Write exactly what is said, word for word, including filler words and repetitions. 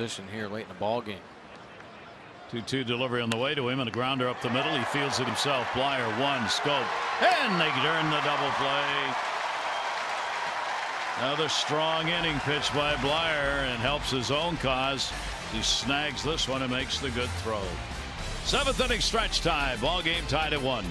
Position here late in the ball game. two two delivery on the way to him, and a grounder up the middle. He fields it himself. Bleier one scope, and they turn the double play. Another strong inning pitch by Bleier, and helps his own cause. He snags this one and makes the good throw. Seventh inning stretch tie. Ball game tied at one.